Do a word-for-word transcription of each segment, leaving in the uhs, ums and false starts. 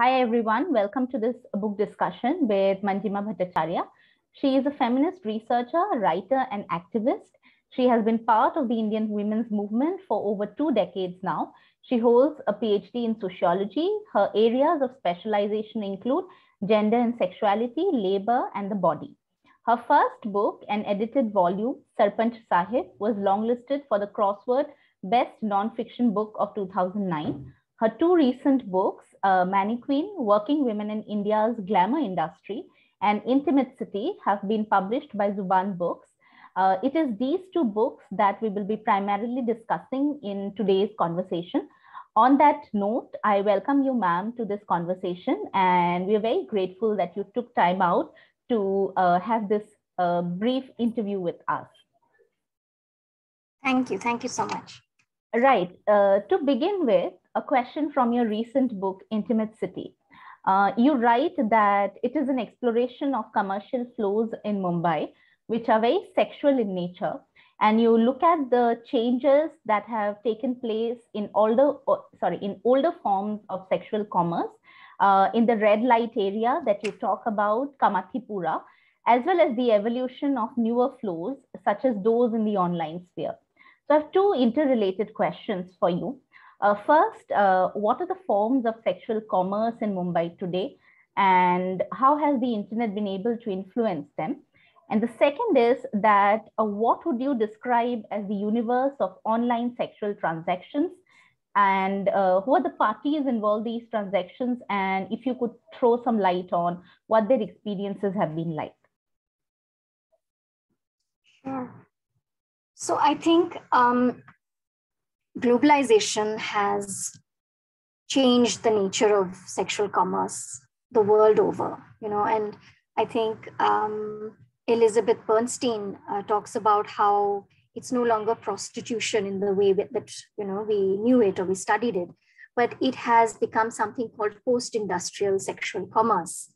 Hi everyone, welcome to this book discussion with Manjima Bhattacharya. She is a feminist researcher, writer, and activist. She has been part of the Indian women's movement for over two decades now. She holds a PhD in sociology. Her areas of specialization include gender and sexuality, labor, and the body. Her first book, an edited volume, Sarpanch Sahib, was longlisted for the Crossword Best Non-Fiction Book of two thousand nine. Her two recent books, uh, Mannequin, Working Women in India's Glamour Industry, and Intimate City, have been published by Zubaan Books. Uh, it is these two books that we will be primarily discussing in today's conversation. On that note, I welcome you, ma'am, to this conversation, and we are very grateful that you took time out to uh, have this uh, brief interview with us. Thank you. Thank you so much. Right. Uh, to begin with, a question from your recent book, Intimate City. Uh, you write that it is an exploration of commercial flows in Mumbai, which are very sexual in nature. And you look at the changes that have taken place in older, sorry, in older forms of sexual commerce, uh, in the red light area that you talk about, Kamathipura, as well as the evolution of newer flows, such as those in the online sphere. So I have two interrelated questions for you. Uh, first, uh, what are the forms of sexual commerce in Mumbai today, and how has the internet been able to influence them? And the second is that uh, what would you describe as the universe of online sexual transactions, and uh, who are the parties involved in these transactions, and if you could throw some light on what their experiences have been like? Sure. So I think um, globalization has changed the nature of sexual commerce the world over, you know, and I think um, Elizabeth Bernstein uh, talks about how it's no longer prostitution in the way that, that, you know, we knew it or we studied it, but it has become something called post-industrial sexual commerce.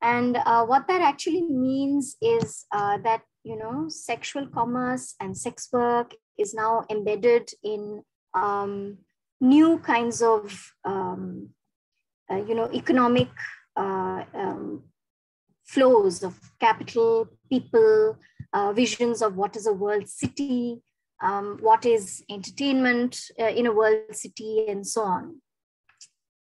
And uh, what that actually means is uh, that, you know, sexual commerce and sex work is now embedded in um, new kinds of, um, uh, you know, economic uh, um, flows of capital, people, uh, visions of what is a world city, um, what is entertainment uh, in a world city, and so on.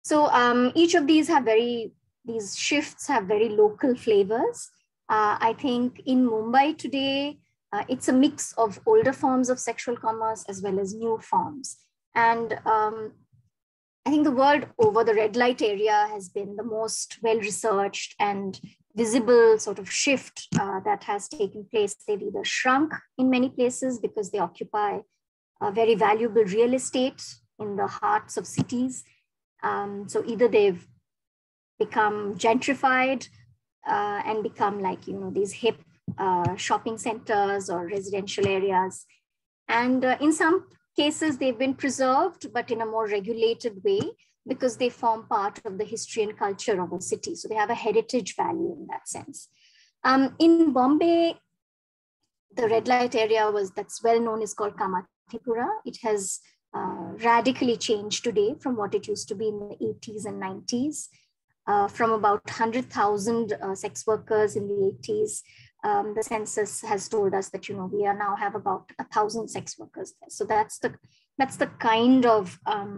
So um, each of these have very, these shifts have very local flavors. Uh, I think in Mumbai today, Uh, it's a mix of older forms of sexual commerce as well as new forms. And um, I think the world over, the red light area has been the most well-researched and visible sort of shift uh, that has taken place. They've either shrunk in many places because they occupy a very valuable real estate in the hearts of cities. Um, so either they've become gentrified uh, and become like, you know, these hip Uh, shopping centers or residential areas. And uh, in some cases, they've been preserved, but in a more regulated way because they form part of the history and culture of a city. So they have a heritage value in that sense. Um, in Bombay, the red light area was that's well known is called Kamathipura. It has uh, radically changed today from what it used to be in the eighties and nineties. Uh, from about one hundred thousand uh, sex workers in the eighties, Um, the census has told us that, you know, we are now have about a thousand sex workers there. So that's the that's the kind of um,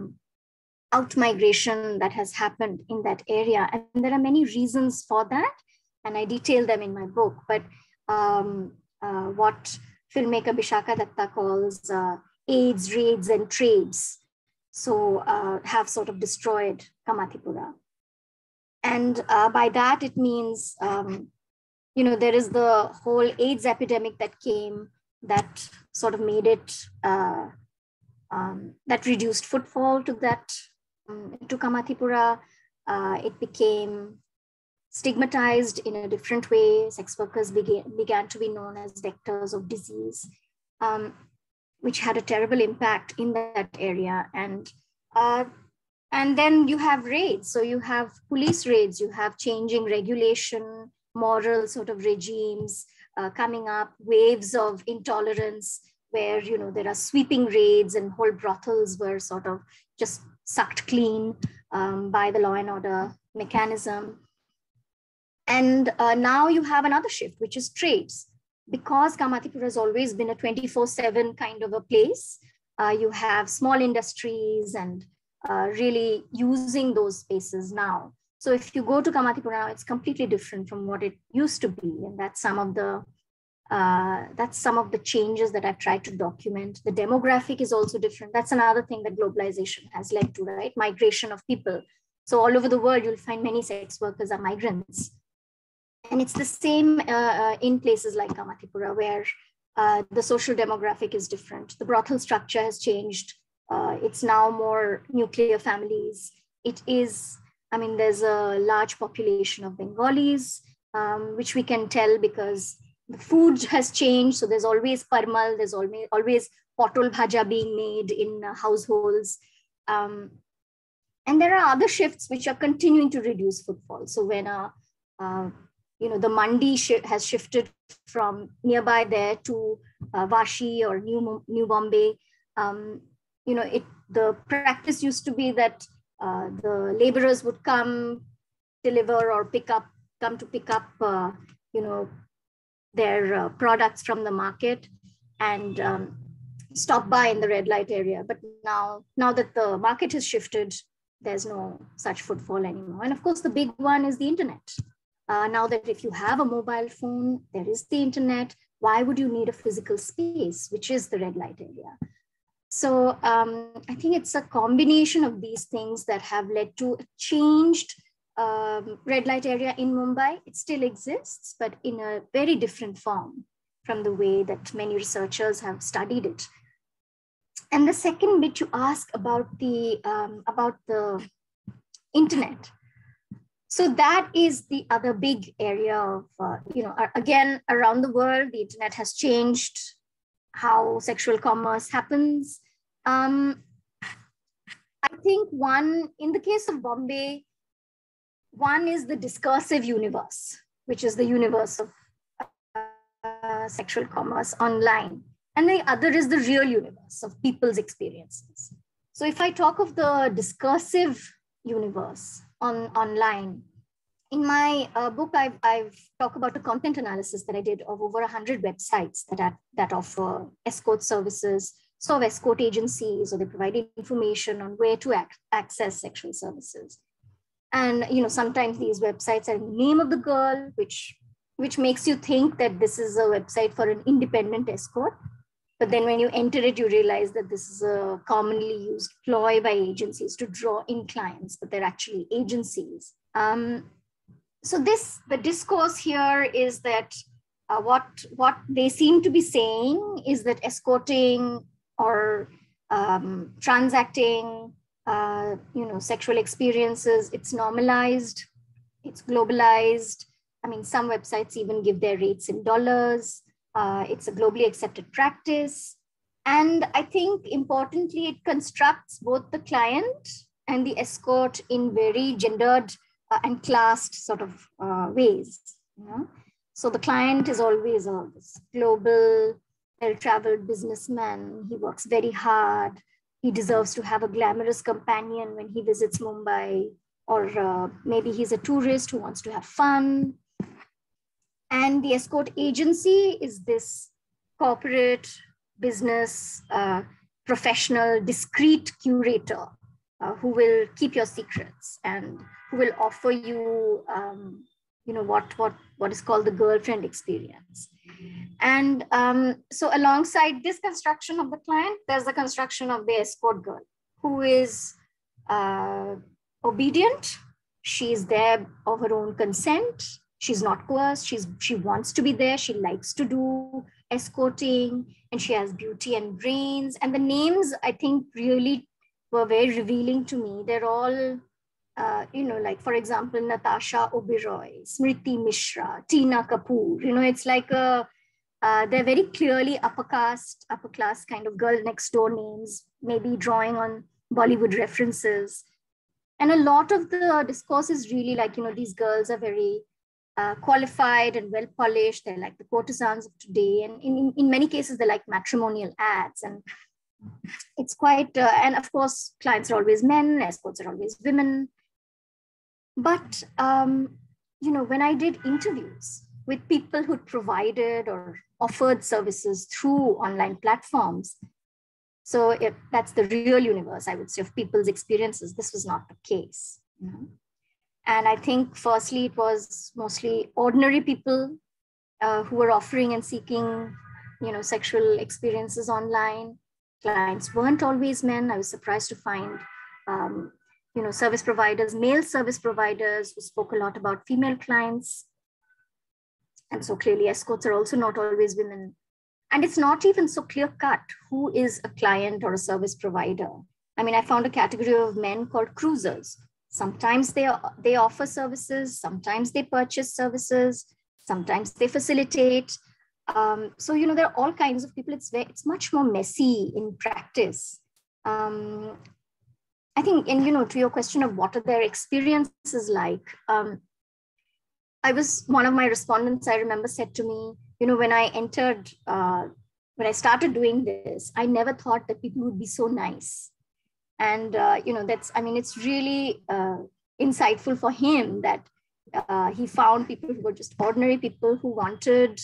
out migration that has happened in that area, and there are many reasons for that, and I detail them in my book. But um, uh, what filmmaker Bishaka Datta calls uh, AIDS, raids, and trades, so uh, have sort of destroyed Kamathipura, and uh, by that it means. Um, You know, there is the whole AIDS epidemic that came that sort of made it, uh, um, that reduced footfall to that, um, to Kamathipura. Uh, it became stigmatized in a different way. Sex workers began, began to be known as vectors of disease, um, which had a terrible impact in that area. And, uh, and then you have raids. So you have police raids, you have changing regulation, moral sort of regimes uh, coming up, waves of intolerance where, you know, there are sweeping raids and whole brothels were sort of just sucked clean. um, by the law and order mechanism. And uh, now you have another shift, which is trades. Because Kamathipura has always been a twenty-four seven kind of a place, uh, you have small industries and uh, really using those spaces now. So if you go to Kamathipura now, it's completely different from what it used to be. And that's some of the uh, that's some of the changes that I've tried to document. The demographic is also different. That's another thing that globalization has led to, right? Migration of people. So all over the world, you'll find many sex workers are migrants. And it's the same uh, in places like Kamathipura, where uh, the social demographic is different. The brothel structure has changed. Uh, it's now more nuclear families. It is, I mean, there's a large population of Bengalis, um, which we can tell because the food has changed. So there's always parmal, there's always, always potol bhaja being made in uh, households. Um, and there are other shifts which are continuing to reduce footfall. So when a uh, uh, you know, the mandi sh- has shifted from nearby there to uh, Vashi or New, New Bombay. Um, you know, it the practice used to be that uh, the laborers would come deliver or pick up, come to pick up, uh, you know, their uh, products from the market and um, stop by in the red light area. But now, now that the market has shifted, there's no such footfall anymore. And of course, the big one is the internet. Uh, now that if you have a mobile phone, there is the internet, why would you need a physical space, which is the red light area? So um, I think it's a combination of these things that have led to a changed um, red light area in Mumbai. It still exists, but in a very different form from the way that many researchers have studied it. And the second bit you ask about the, um, about the internet. So that is the other big area of, uh, you know, again, around the world, the internet has changed how sexual commerce happens. Um, I think one, in the case of Bombay, one is the discursive universe, which is the universe of uh, sexual commerce online. And the other is the real universe of people's experiences. So if I talk of the discursive universe, On online. In my uh, book, I've, I've talked about a content analysis that I did of over one hundred websites that, are, that offer escort services, so escort agencies, or they provide information on where to ac access sexual services. And you know, sometimes these websites are the name of the girl, which, which makes you think that this is a website for an independent escort. But then when you enter it, you realize that this is a commonly used ploy by agencies to draw in clients, but they're actually agencies. Um, so this, the discourse here is that uh, what, what they seem to be saying is that escorting or um, transacting, uh, you know, sexual experiences, it's normalized, it's globalized. I mean, some websites even give their rates in dollars. Uh, it's a globally accepted practice. And I think importantly, it constructs both the client and the escort in very gendered uh, and classed sort of uh, ways. You know? So the client is always a global, well-traveled businessman. He works very hard. He deserves to have a glamorous companion when he visits Mumbai, or uh, maybe he's a tourist who wants to have fun. And the escort agency is this corporate business uh, professional, discreet curator uh, who will keep your secrets and who will offer you, um, you know, what, what, what is called the girlfriend experience. And um, so alongside this construction of the client, there's the construction of the escort girl who is uh, obedient. She is there of her own consent. She's not coerced, she's, she wants to be there, she likes to do escorting, and she has beauty and brains. And the names, I think, really were very revealing to me. They're all, uh, you know, like, for example, Natasha Oberoi, Smriti Mishra, Tina Kapoor. You know, it's like a, uh, they're very clearly upper caste, upper class kind of girl next door names, maybe drawing on Bollywood references. And a lot of the discourse is really like, you know, these girls are very Uh, qualified and well-polished. They're like the courtesans of today. And in, in many cases, they're like matrimonial ads. And it's quite, uh, and of course, clients are always men, escorts are always women. But, um, you know, when I did interviews with people who provided or offered services through online platforms, so if that's the real universe, I would say, of people's experiences, this was not the case. You know? And I think firstly, it was mostly ordinary people uh, who were offering and seeking, you know, sexual experiences online. Clients weren't always men. I was surprised to find, um, you know, service providers, male service providers who spoke a lot about female clients. And so clearly escorts are also not always women. And it's not even so clear cut who is a client or a service provider. I mean, I found a category of men called cruisers. Sometimes they, are, they offer services, sometimes they purchase services, sometimes they facilitate. Um, so, you know, there are all kinds of people. It's, very, it's much more messy in practice. Um, I think, and, you know, to your question of what are their experiences like, um, I was, one of my respondents, I remember, said to me, you know, when I entered, uh, when I started doing this, I never thought that people would be so nice. And, uh, you know, that's, I mean, it's really uh, insightful for him that uh, he found people who were just ordinary people who wanted,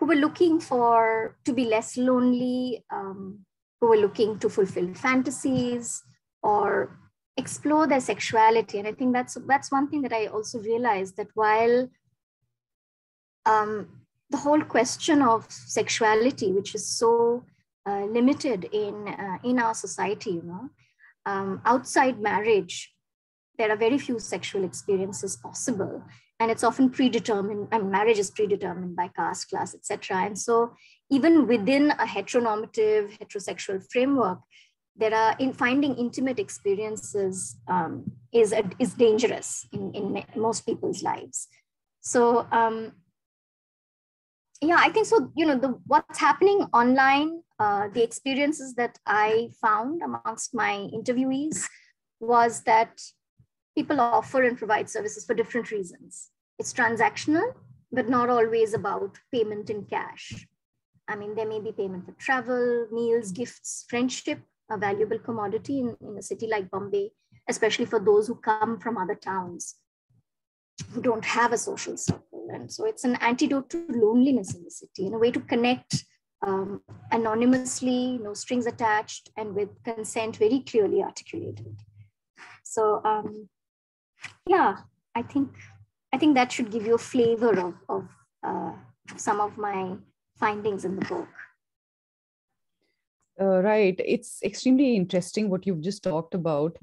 who were looking for, to be less lonely, um, who were looking to fulfill fantasies or explore their sexuality. And I think that's, that's one thing that I also realized, that while um, the whole question of sexuality, which is so uh, limited in, uh, in our society, you know, um, outside marriage, there are very few sexual experiences possible. And it's often predetermined, and marriage is predetermined by caste, class, et cetera. And so even within a heteronormative, heterosexual framework, there are, in finding intimate experiences um, is, a, is dangerous in, in most people's lives. So, um, yeah, I think so, you know, the, what's happening online, uh, the experiences that I found amongst my interviewees was that people offer and provide services for different reasons. It's transactional, but not always about payment in cash. I mean, there may be payment for travel, meals, gifts, friendship, a valuable commodity in, in a city like Bombay, especially for those who come from other towns who don't have a social circle. And so it's an antidote to loneliness in the city, in a way to connect um, anonymously, no strings attached, and with consent very clearly articulated. So um, yeah, I think, I think that should give you a flavor of, of uh, some of my findings in the book. Uh, right. It's extremely interesting what you've just talked about.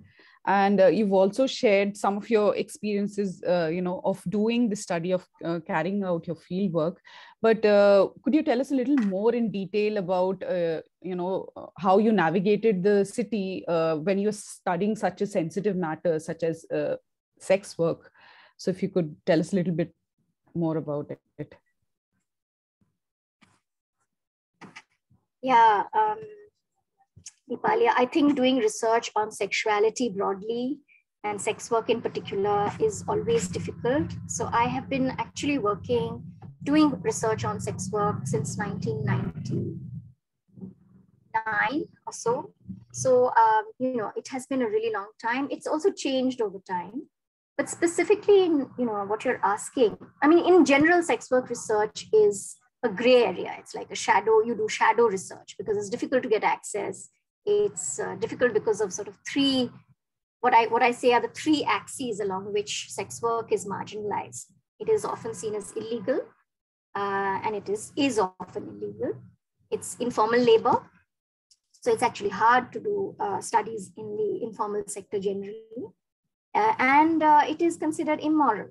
And uh, you've also shared some of your experiences, uh, you know, of doing the study of uh, carrying out your field work. But uh, could you tell us a little more in detail about, uh, you know, how you navigated the city uh, when you're studying such a sensitive matter, such as uh, sex work? So if you could tell us a little bit more about it. Yeah. Um... Dipalia, I think doing research on sexuality broadly and sex work in particular is always difficult. So I have been actually working, doing research on sex work since nineteen ninety-nine or so. So, um, you know, it has been a really long time. It's also changed over time, but specifically in, you know, what you're asking, I mean, in general, sex work research is a gray area. It's like a shadow, you do shadow research because it's difficult to get access. It's uh, difficult because of sort of three, what I, what I say are the three axes along which sex work is marginalized. It is often seen as illegal, uh, and it is, is often illegal. It's informal labor. So it's actually hard to do uh, studies in the informal sector generally. Uh, and uh, it is considered immoral.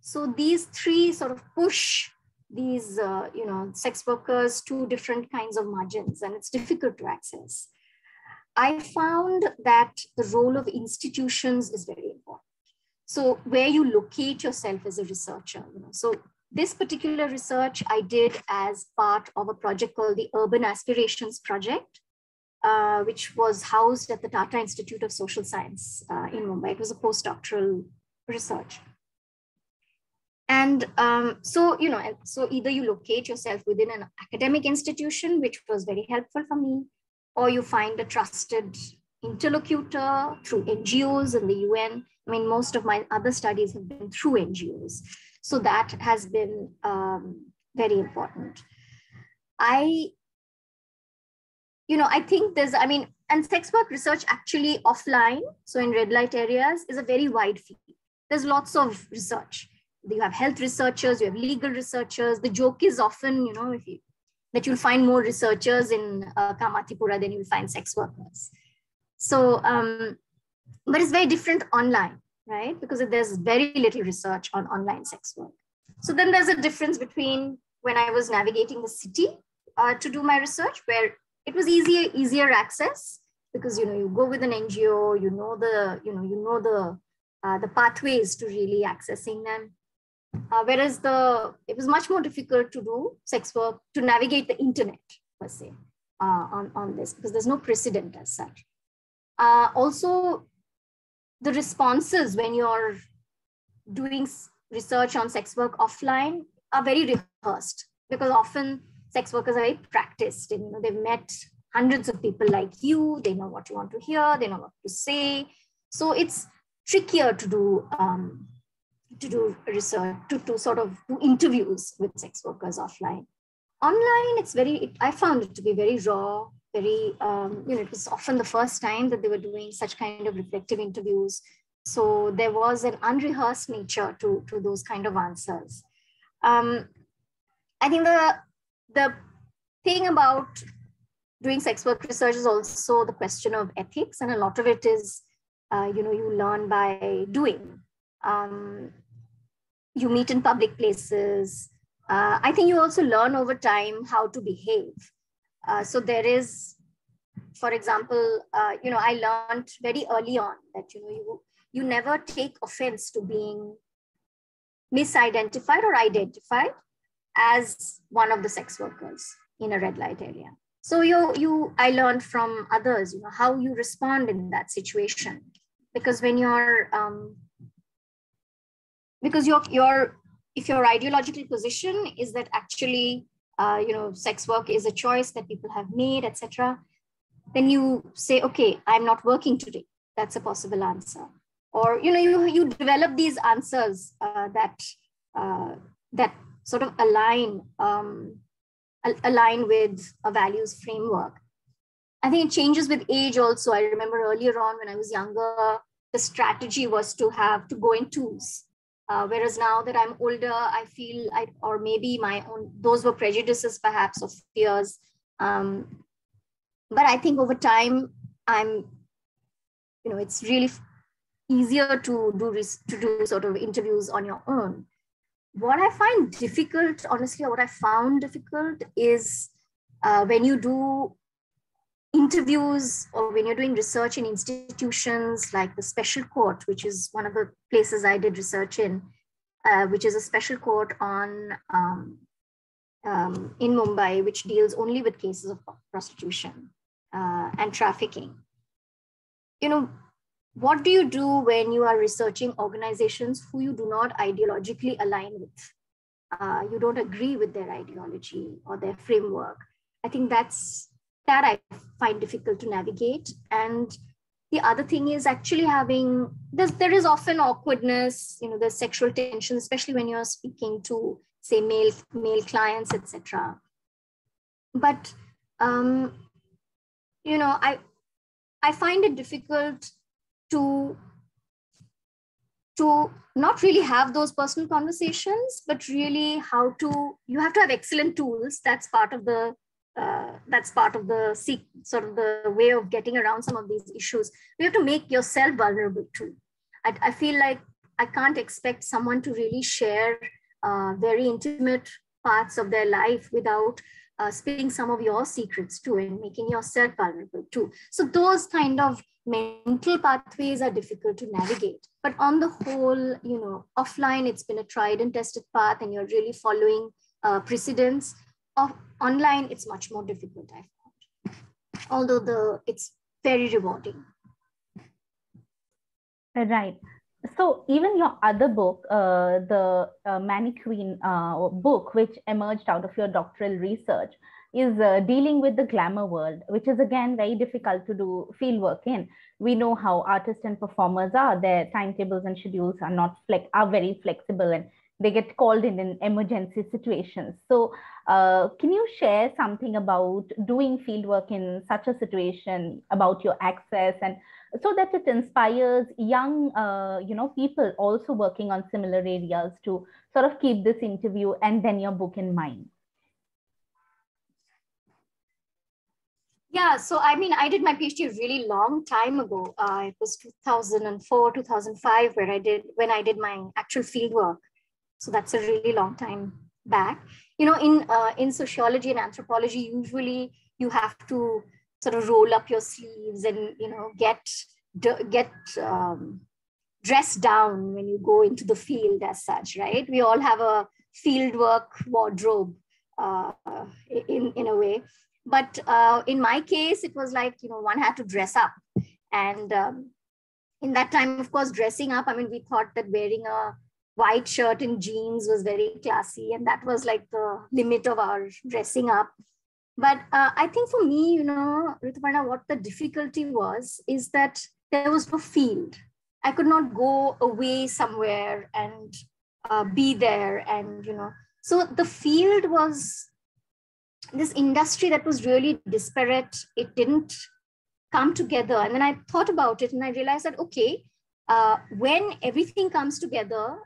So these three sort of push these, uh, you know, sex workers to different kinds of margins, and it's difficult to access. I found that the role of institutions is very important. So where you locate yourself as a researcher, you know, so this particular research I did as part of a project called the Urban Aspirations Project, uh, which was housed at the Tata Institute of Social Science uh, in Mumbai. It was a postdoctoral research. And um, so, you know, so either you locate yourself within an academic institution, which was very helpful for me, or you find a trusted interlocutor through N G Os and the U N. I mean, most of my other studies have been through N G Os. So that has been um, very important. I, you know, I think there's, I mean, and sex work research actually offline, so in red light areas, is a very wide field. There's lots of research. You have health researchers, you have legal researchers. The joke is often, you know, if you, that you'll find more researchers in uh, Kamathipura than you'll find sex workers. So, um, but it's very different online, right? Because there's very little research on online sex work. So then there's a difference between when I was navigating the city uh, to do my research, where it was easier, easier access because, you know, you go with an N G O, you know the, you know, you know the, uh, the pathways to really accessing them. Uh, whereas the, it was much more difficult to do sex work, to navigate the internet per se uh, on, on this, because there's no precedent as such. Uh, also, the responses when you're doing research on sex work offline are very rehearsed, because often sex workers are very practiced. And, you know, they've met hundreds of people like you, they know what you want to hear, they know what to say. So it's trickier to do um, to do research, to, to sort of do interviews with sex workers offline. Online, it's very, it, I found it to be very raw, very, um, you know, it was often the first time that they were doing such kind of reflective interviews. So there was an unrehearsed nature to, to those kind of answers. Um, I think the, the thing about doing sex work research is also the question of ethics, and a lot of it is, uh, you know, you learn by doing. Um, you meet in public places. Uh, I think you also learn over time how to behave. Uh, so there is, for example, uh, you know, I learned very early on that, you know, you, you never take offense to being misidentified or identified as one of the sex workers in a red light area. So you, you, I learned from others, you know, how you respond in that situation, because when you're, um, because your, your, if your ideological position is that actually, uh, you know, sex work is a choice that people have made, et cetera, then you say, okay, I'm not working today. That's a possible answer. Or, you know, you, you develop these answers uh, that, uh, that sort of align, um, al align with a values framework. I think it changes with age also. I remember earlier on when I was younger, the strategy was to have to go in twos. Uh, whereas now that I'm older, I feel, I, or maybe my own, those were prejudices perhaps of fears. Um, but I think over time, I'm, you know, it's really easier to do, to do sort of interviews on your own. What I find difficult, honestly, what I found difficult is uh, when you do interviews or when you're doing research in institutions like the special court, which is one of the places I did research in, uh, which is a special court on um, um, in Mumbai, which deals only with cases of prostitution uh, and trafficking. You know, what do you do when you are researching organizations who you do not ideologically align with? Uh, you don't agree with their ideology or their framework. I think that's that I find difficult to navigate. And the other thing is actually having, there is often awkwardness, you know, there's sexual tension, especially when you're speaking to, say, male, male clients, et cetera. But, um, you know, I, I find it difficult to, to not really have those personal conversations, but really how to, you have to have excellent tools. That's part of the Uh, that's part of the sort of the way of getting around some of these issues. You have to make yourself vulnerable too. I, I feel like I can't expect someone to really share uh, very intimate parts of their life without uh, spilling some of your secrets too and making yourself vulnerable too. So those kind of mental pathways are difficult to navigate. But on the whole, you know, offline, it's been a tried and tested path and you're really following uh, precedents. Of online, it's much more difficult, I found, although the it's very rewarding. Right. So even your other book, uh, the uh, Mannequin uh, book, which emerged out of your doctoral research, is uh, dealing with the glamour world, which is again very difficult to do field work in. We know how artists and performers are, their timetables and schedules are not flex are very flexible, and they get called in in emergency situations. So uh, can you share something about doing field work in such a situation, about your access, and so that it inspires young, uh, you know, people also working on similar areas to sort of keep this interview and then your book in mind? Yeah, so I mean, I did my PhD a really long time ago. Uh, it was two thousand four, two thousand five, where I did when I did my actual field work. So that's a really long time back. You know, in uh, in sociology and anthropology, usually you have to sort of roll up your sleeves and, you know, get get um, dressed down when you go into the field as such, right? We all have a fieldwork wardrobe uh, in in a way. But uh, in my case, it was like, you know, one had to dress up. And um, in that time, of course, dressing up, I mean, we thought that wearing a white shirt and jeans was very classy. And that was like the limit of our dressing up. But uh, I think for me, you know, Rituparna, what the difficulty was is that there was no field. I could not go away somewhere and uh, be there. And, you know, so the field was this industry that was really disparate. It didn't come together. And then I thought about it and I realized that, okay, uh, when everything comes together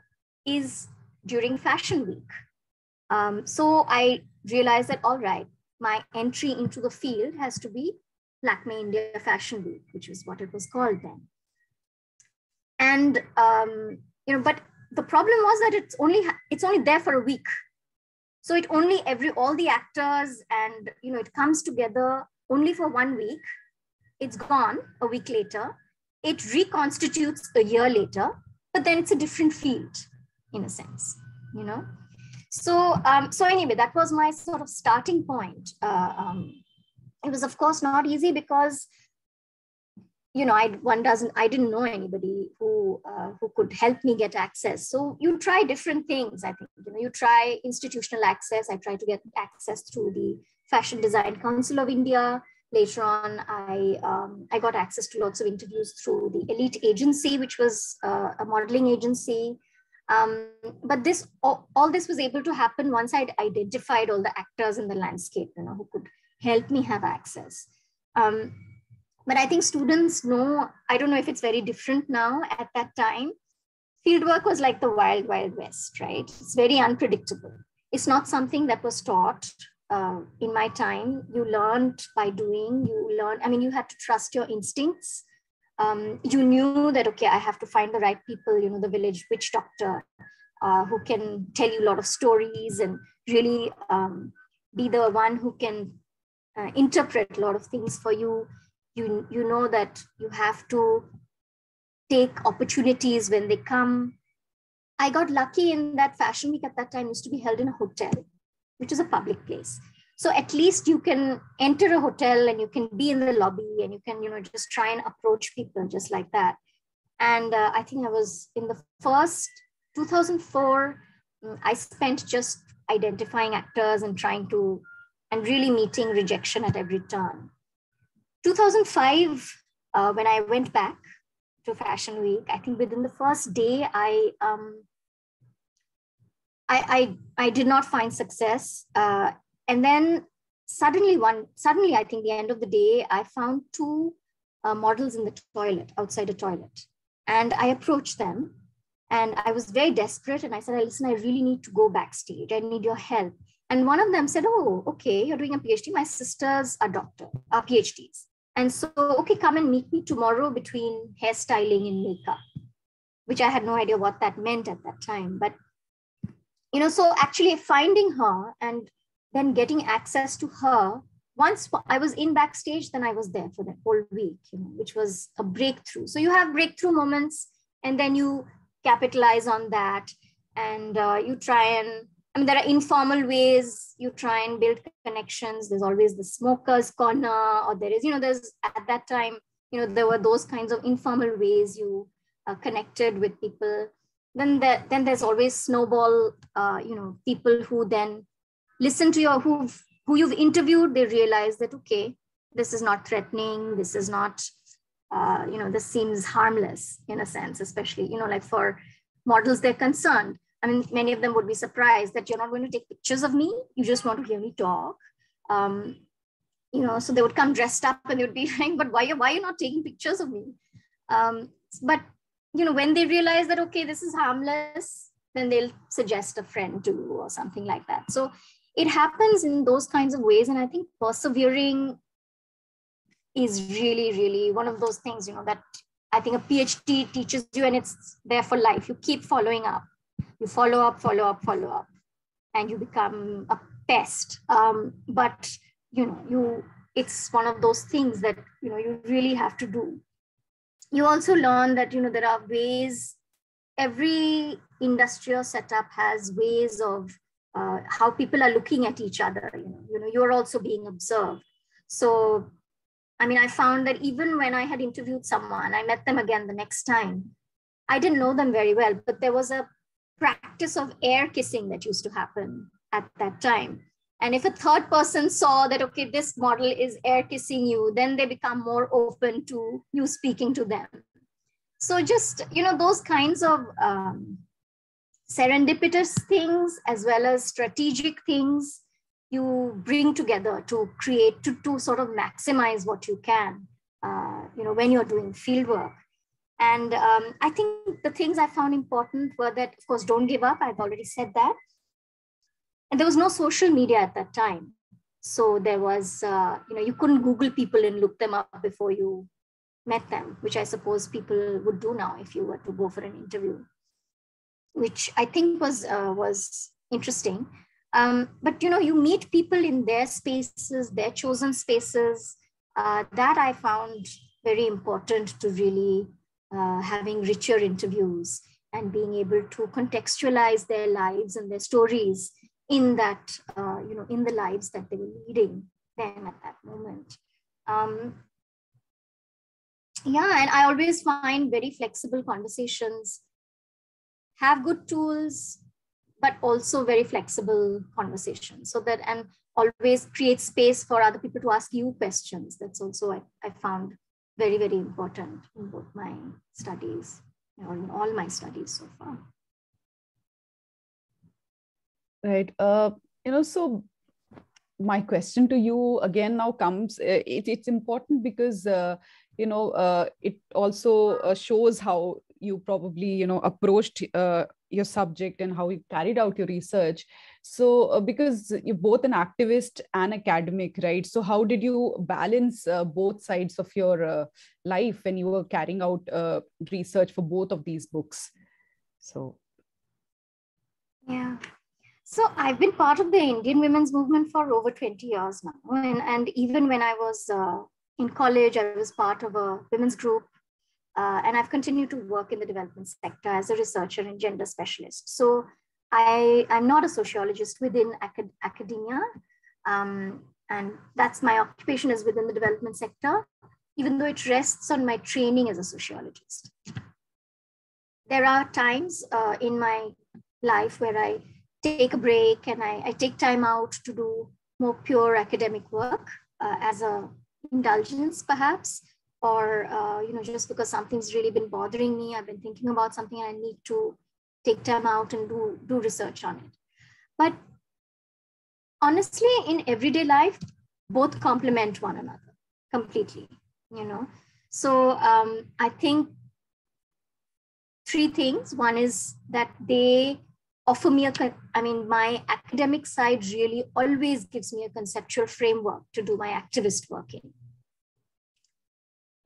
is during Fashion Week. Um, so I realized that, all right, my entry into the field has to be Lakmé India Fashion Week, which is what it was called then. And, um, you know, but the problem was that it's only, it's only there for a week. So it only every, all the actors and, you know, it comes together only for one week. It's gone a week later. It reconstitutes a year later, but then it's a different field in a sense, you know? So, um, so anyway, that was my sort of starting point. Uh, um, it was of course not easy because, you know, I, one doesn't, I didn't know anybody who, uh, who could help me get access. So you try different things, I think. You know, you try institutional access. I tried to get access through the Fashion Design Council of India. Later on, I, um, I got access to lots of interviews through the Elite Agency, which was uh, a modeling agency. Um, but this, all, all this was able to happen once I'd identified all the actors in the landscape, you know, who could help me have access. Um, But I think students know, I don't know if it's very different now. At that time, fieldwork was like the wild, wild west, right? It's very unpredictable. It's not something that was taught uh, in my time. You learned by doing, you learned, I mean, you had to trust your instincts. Um, you knew that, okay, I have to find the right people, you know, the village witch doctor uh, who can tell you a lot of stories and really um, be the one who can uh, interpret a lot of things for you. You, you know that you have to take opportunities when they come. I got lucky in that Fashion Week at that time used to be held in a hotel, which is a public place. So at least you can enter a hotel and you can be in the lobby and you can, you know, just try and approach people just like that. And uh, I think I was in the first two thousand four, I spent just identifying actors and trying to, and really meeting rejection at every turn. two thousand five, uh, when I went back to Fashion Week, I think within the first day, I um, I, I I did not find success, uh, and then suddenly one suddenly I think the end of the day, I found two uh, models in the toilet outside a toilet, and I approached them, and I was very desperate, and I said, "Listen, I really need to go backstage. I need your help." And one of them said, "Oh, okay, you're doing a PhD. My sisters are doctor, are PhDs." And so, okay, come and meet me tomorrow between hairstyling and makeup, which I had no idea what that meant at that time. But, you know, so actually finding her and then getting access to her, once I was in backstage, then I was there for the whole week, you know, which was a breakthrough. So you have breakthrough moments and then you capitalize on that and uh, you try and, I mean, there are informal ways you try and build connections. There's always the smokers corner, or there is, you know, there's at that time, you know, there were those kinds of informal ways you uh, connected with people. Then, the, then there's always snowball, uh, you know, people who then listen to your, who've who you've interviewed, they realize that, okay, this is not threatening. This is not, uh, you know, this seems harmless in a sense, especially, you know, like for models, they're concerned. I mean, many of them would be surprised that you're not going to take pictures of me. You just want to hear me talk. Um, you know, so they would come dressed up and they would be like, but why, why are you not taking pictures of me? Um, but, you know, when they realize that, okay, this is harmless, then they'll suggest a friend to you or something like that. So it happens in those kinds of ways. And I think persevering is really, really one of those things, you know, that I think a PhD teaches you, and it's there for life. You keep following up, you follow up, follow up, follow up, and you become a pest. Um, but, you know, you it's one of those things that, you know, you really have to do. You also learn that, you know, there are ways, every industrial setup has ways of uh, how people are looking at each other. You know, you know, you're also being observed. So, I mean, I found that even when I had interviewed someone, I met them again the next time. I didn't know them very well, but there was a practice of air kissing that used to happen at that time. And if a third person saw that, okay, this model is air kissing you, then they become more open to you speaking to them. So just, you know, those kinds of um, serendipitous things, as well as strategic things, you bring together to create, to, to sort of maximize what you can, uh, you know, when you're doing field work. And um, I think the things I found important were that, of course, don't give up. I've already said that. And there was no social media at that time. So there was, uh, you know, you couldn't Google people and look them up before you met them, which I suppose people would do now if you were to go for an interview, which I think was, uh, was interesting. Um, but, you know, you meet people in their spaces, their chosen spaces, uh, that I found very important to really uh, having richer interviews and being able to contextualize their lives and their stories in that, uh, you know, in the lives that they were leading then at that moment. Um, yeah, and I always find very flexible conversations, have good tools, but also very flexible conversation, so that, and always create space for other people to ask you questions. That's also, I, I found very, very important in both my studies, or in all my studies so far. Right. Uh, you know, so my question to you again now comes, it, it's important because, uh, you know, uh, it also uh, shows how you probably, you know, approached uh, your subject and how you carried out your research. So uh, because you're both an activist and academic, right? So how did you balance uh, both sides of your uh, life when you were carrying out uh, research for both of these books? So. Yeah. So I've been part of the Indian women's movement for over twenty years now. And, and even when I was uh, in college, I was part of a women's group. Uh, and I've continued to work in the development sector as a researcher and gender specialist. So I, I'm not a sociologist within acad academia, um, and that's my occupation is within the development sector, even though it rests on my training as a sociologist. There are times uh, in my life where I take a break and I, I take time out to do more pure academic work uh, as an indulgence, perhaps. Or, uh, you know, just because something's really been bothering me, I've been thinking about something and I need to take time out and do, do research on it. But honestly, in everyday life, both complement one another completely, you know. So um, I think three things. One is that they offer me, a, I mean, my academic side really always gives me a conceptual framework to do my activist work in.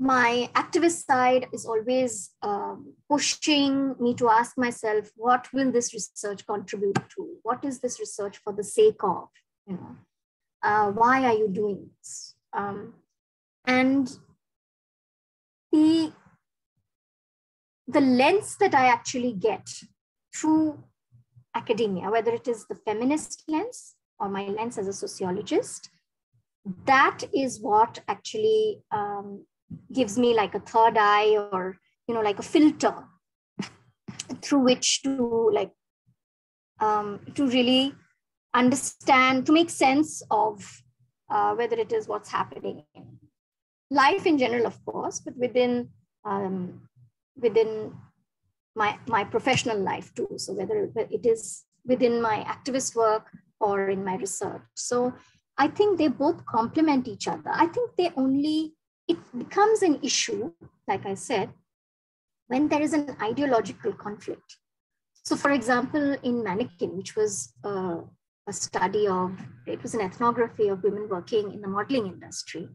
My activist side is always um, pushing me to ask myself, what will this research contribute to? What is this research for the sake of? You know, uh, why are you doing this? Um, and the, the lens that I actually get through academia, whether it is the feminist lens or my lens as a sociologist, that is what actually um, gives me like a third eye, or, you know, like a filter through which to like, um, to really understand, to make sense of uh, whether it is what's happening in life in general, of course, but within um, within my my professional life too. So whether it is within my activist work or in my research. So I think they both complement each other. I think they only, it becomes an issue, like I said, when there is an ideological conflict. So for example, in Mannequin, which was uh, a study of, it was an ethnography of women working in the modeling industry.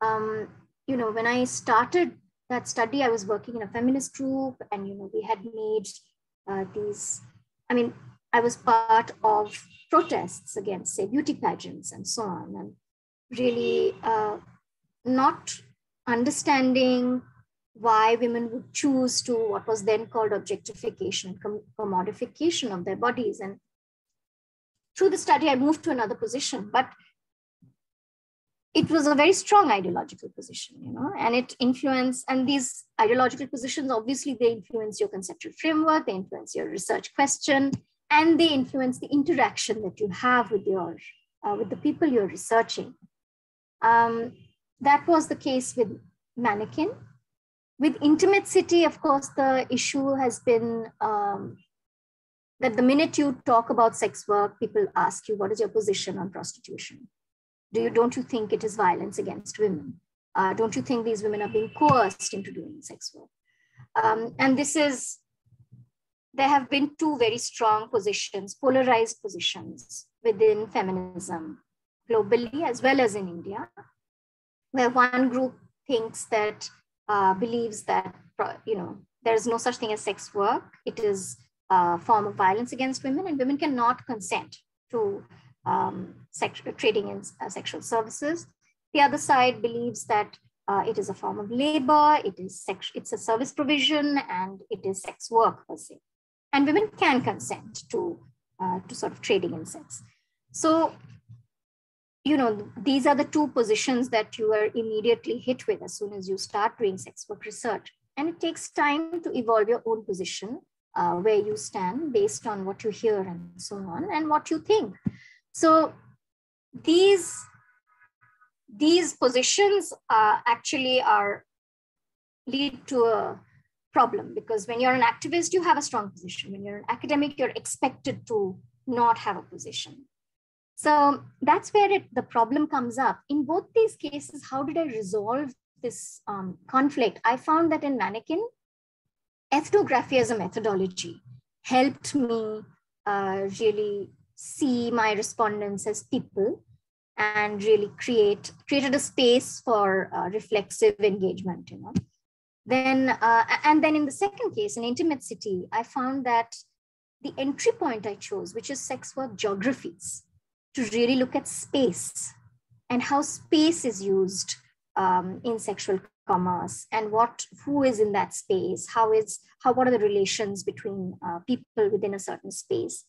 Um, you know, when I started that study, I was working in a feminist group, and, you know, we had made uh, these, I mean, I was part of protests against, say, beauty pageants and so on, and really uh, not understanding why women would choose to what was then called objectification, com commodification of their bodies. And through the study, I moved to another position, but it was a very strong ideological position, you know, and it influenced, and these ideological positions, obviously they influence your conceptual framework, they influence your research question, and they influence the interaction that you have with your, uh, with the people you're researching. Um, that was the case with Mannequin. With Intimate City, of course, the issue has been um, that the minute you talk about sex work, people ask you, what is your position on prostitution? Do you, don't you think it is violence against women? Uh, don't you think these women are being coerced into doing sex work? Um, and this is, there have been two very strong positions, polarized positions within feminism globally, as well as in India, where one group thinks that, uh, believes that, you know, there is no such thing as sex work. It is a form of violence against women, and women cannot consent to Um, trading in uh, sexual services. The other side believes that uh, it is a form of labor, it is sex, it's a service provision, and it is sex work per se. And women can consent to, uh, to sort of trading in sex. So, you know, these are the two positions that you are immediately hit with as soon as you start doing sex work research. And it takes time to evolve your own position, uh, where you stand based on what you hear and so on, and what you think. So these, these positions uh, actually are lead to a problem, because when you're an activist, you have a strong position. When you're an academic, you're expected to not have a position. So that's where it, the problem comes up. In both these cases, how did I resolve this um, conflict? I found that in Mannequin, ethnography as a methodology helped me uh, really see my respondents as people, and really create created a space for uh, reflexive engagement, you know. Then uh, and then in the second case, in Intimate City, I found that the entry point I chose, which is sex work geographies, to really look at space and how space is used um, in sexual commerce, and what who is in that space, how is how what are the relations between uh, people within a certain space.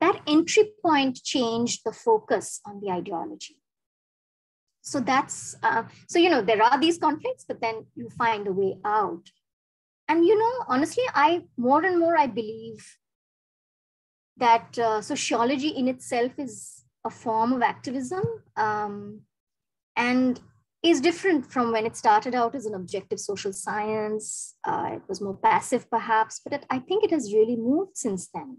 That entry point changed the focus on the ideology. So that's, uh, so, you know, there are these conflicts, but then you find a way out. And, you know, honestly, I more and more, I believe that uh, sociology in itself is a form of activism, um, and is different from when it started out as an objective social science. Uh, it was more passive perhaps, but it, I think it has really moved since then.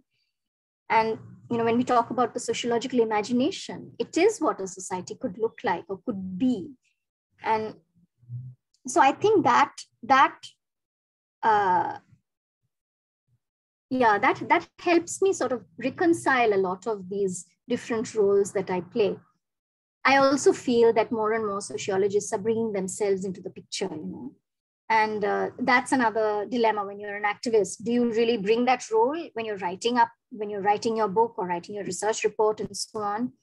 And, you know, when we talk about the sociological imagination, it is what a society could look like or could be. And so I think that, that, uh, yeah, that, that helps me sort of reconcile a lot of these different roles that I play. I also feel that more and more sociologists are bringing themselves into the picture, you know. And uh, that's another dilemma when you're an activist. Do you really bring that role when you're writing up, when you're writing your book or writing your research report and so on?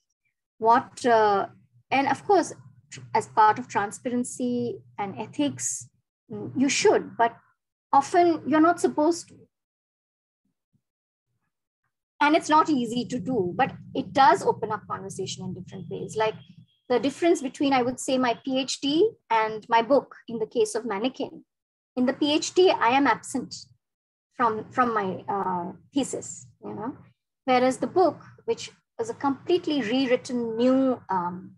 What, uh, and of course, as part of transparency and ethics, you should, but often you're not supposed to. And it's not easy to do, but it does open up conversation in different ways. Like, the difference between, I would say, my PhD and my book in the case of Mannequin. In the PhD, I am absent from, from my uh, thesis, you know, whereas the book, which was a completely rewritten new, um,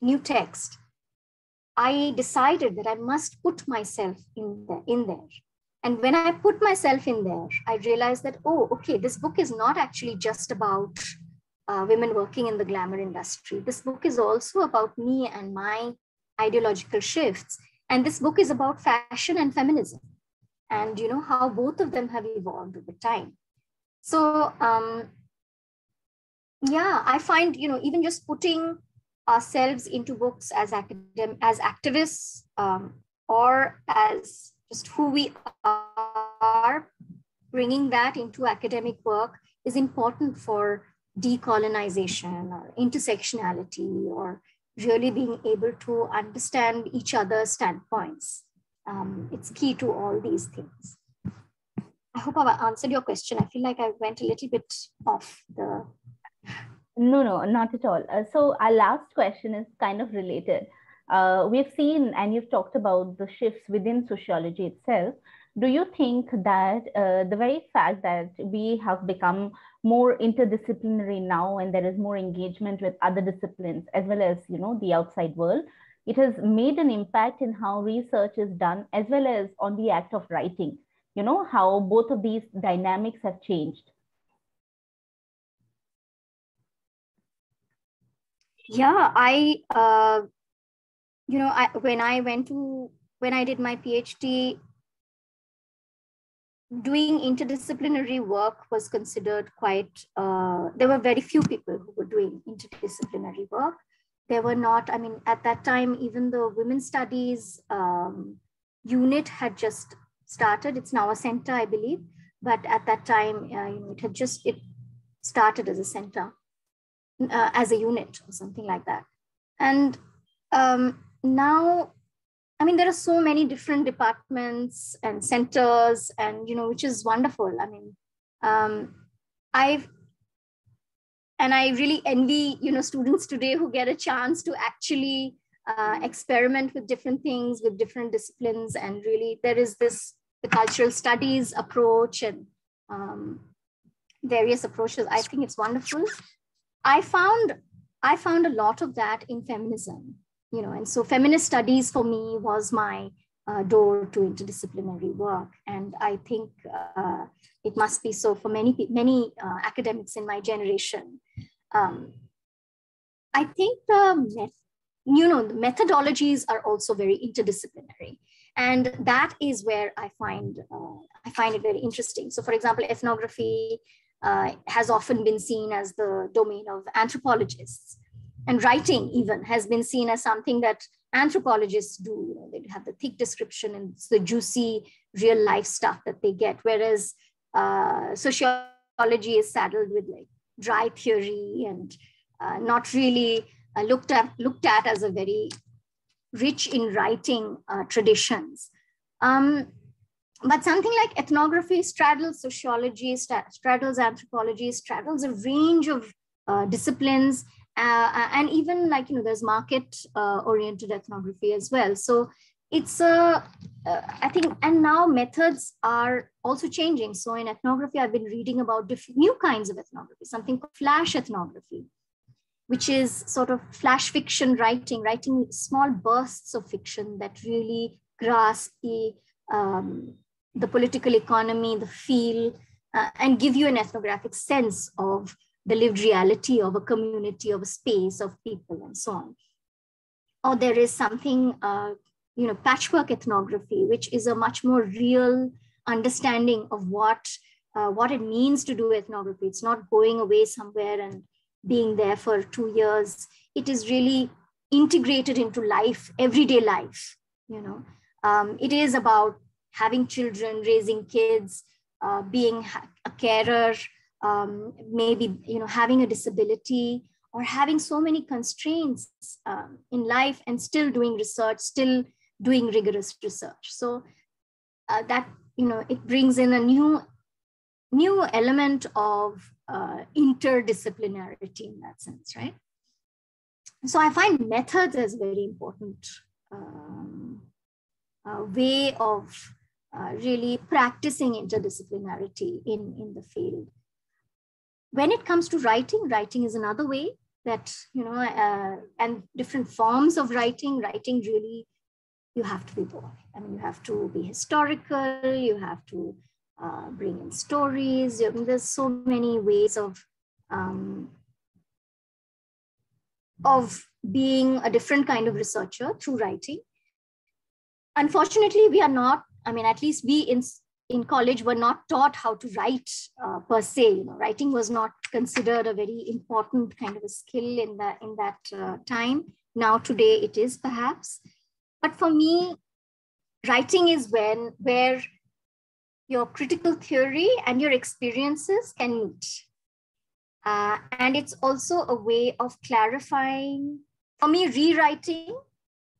new text, I decided that I must put myself in there, in there. And when I put myself in there, I realized that, oh, okay, this book is not actually just about uh, women working in the glamour industry. This book is also about me and my ideological shifts. And this book is about fashion and feminism, and you know how both of them have evolved over time. So um, yeah, I find, you know, even just putting ourselves into books as academic, as activists, um, or as just who we are, bringing that into academic work is important for decolonization or intersectionality, or really being able to understand each other's standpoints. Um, it's key to all these things. I hope I've answered your question. I feel like I went a little bit off the... No, no, not at all. Uh, so our last question is kind of related. Uh, we've seen, and you've talked about the shifts within sociology itself. Do you think that uh, the very fact that we have become more interdisciplinary now, and there is more engagement with other disciplines as well as, you know, the outside world, it has made an impact in how research is done as well as on the act of writing? You know, how both of these dynamics have changed. Yeah, I, uh, you know, I, when I went to, when I did my PhD, doing interdisciplinary work was considered quite, uh, there were very few people who were doing interdisciplinary work. There were not, I mean, at that time, even the women's studies um, unit had just started. It's now a center, I believe, but at that time, uh, you know, it had just, it started as a center, uh, as a unit or something like that. And um, now, I mean, there are so many different departments and centers, and, you know, which is wonderful. I mean, um, I've, and I really envy, you know, students today who get a chance to actually uh, experiment with different things, with different disciplines. And really there is this, the cultural studies approach and um, various approaches. I think it's wonderful. I found, I found a lot of that in feminism. You know, and so feminist studies for me was my uh, door to interdisciplinary work. And I think uh, it must be so for many, many uh, academics in my generation. Um, I think the, you know, the methodologies are also very interdisciplinary. And that is where I find, uh, I find it very interesting. So for example, ethnography uh, has often been seen as the domain of anthropologists. And writing even has been seen as something that anthropologists do. You know, they have the thick description and the juicy real life stuff that they get, whereas uh, sociology is saddled with like dry theory and uh, not really uh, looked at looked at as a very rich in writing uh, traditions. Um, but something like ethnography straddles sociology, straddles anthropology, straddles a range of uh, disciplines. Uh, and even like, you know, there's market uh, oriented ethnography as well. So it's a, uh, I think, and now methods are also changing. So in ethnography, I've been reading about different new kinds of ethnography, something called flash ethnography, which is sort of flash fiction writing, writing small bursts of fiction that really grasp the, um, the political economy, the feel, uh, and give you an ethnographic sense of the lived reality of a community, of a space, of people, and so on. Or there is something, uh, you know, patchwork ethnography, which is a much more real understanding of what, uh, what it means to do ethnography. It's not going away somewhere and being there for two years. It is really integrated into life, everyday life, you know. Um, it is about having children, raising kids, uh, being a carer, Um, maybe, you know, having a disability or having so many constraints um, in life and still doing research, still doing rigorous research. So uh, that, you know, it brings in a new, new element of uh, interdisciplinarity in that sense, right? So I find methods as very important um, uh, way of uh, really practicing interdisciplinarity in, in the field. When it comes to writing, writing is another way that, you know, uh, and different forms of writing, writing really, you have to be bold. I mean, you have to be historical, you have to uh, bring in stories. I mean, there's so many ways of, um, of being a different kind of researcher through writing. Unfortunately, we are not, I mean, at least we in, in college were not taught how to write uh, per se. You know, writing was not considered a very important kind of a skill in, the, in that uh, time. Now today it is perhaps. But for me, writing is when, where your critical theory and your experiences can meet. Uh, and it's also a way of clarifying. For me, rewriting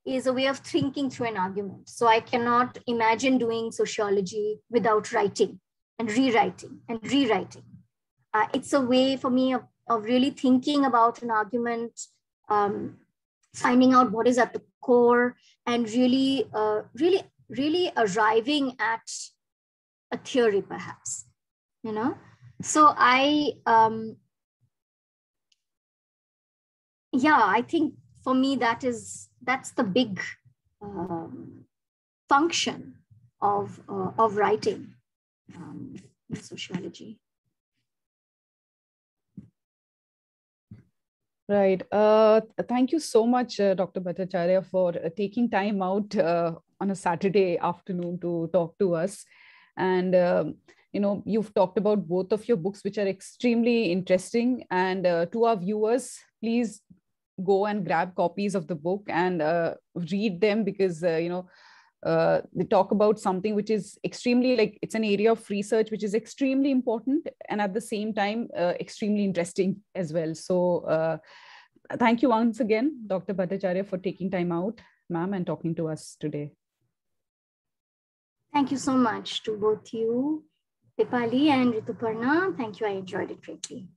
is a way of thinking through an argument. So I cannot imagine doing sociology without writing and rewriting and rewriting. Uh, it's a way for me of, of really thinking about an argument, um, finding out what is at the core, and really, uh, really, really arriving at a theory, perhaps, you know? So I, um, yeah, I think for me, that is, that's the big um, function of, uh, of writing um, in sociology. Right. Uh, thank you so much, uh, Doctor Bhattacharya, for uh, taking time out uh, on a Saturday afternoon to talk to us. And, um, you know, you've talked about both of your books, which are extremely interesting. And uh, to our viewers, please go and grab copies of the book and uh, read them, because, uh, you know, uh, they talk about something which is extremely, like, it's an area of research which is extremely important and at the same time, uh, extremely interesting as well. So uh, thank you once again, Doctor Bhattacharya, for taking time out, ma'am, and talking to us today. Thank you so much to both you, Dipali and Rituparna. Thank you. I enjoyed it greatly.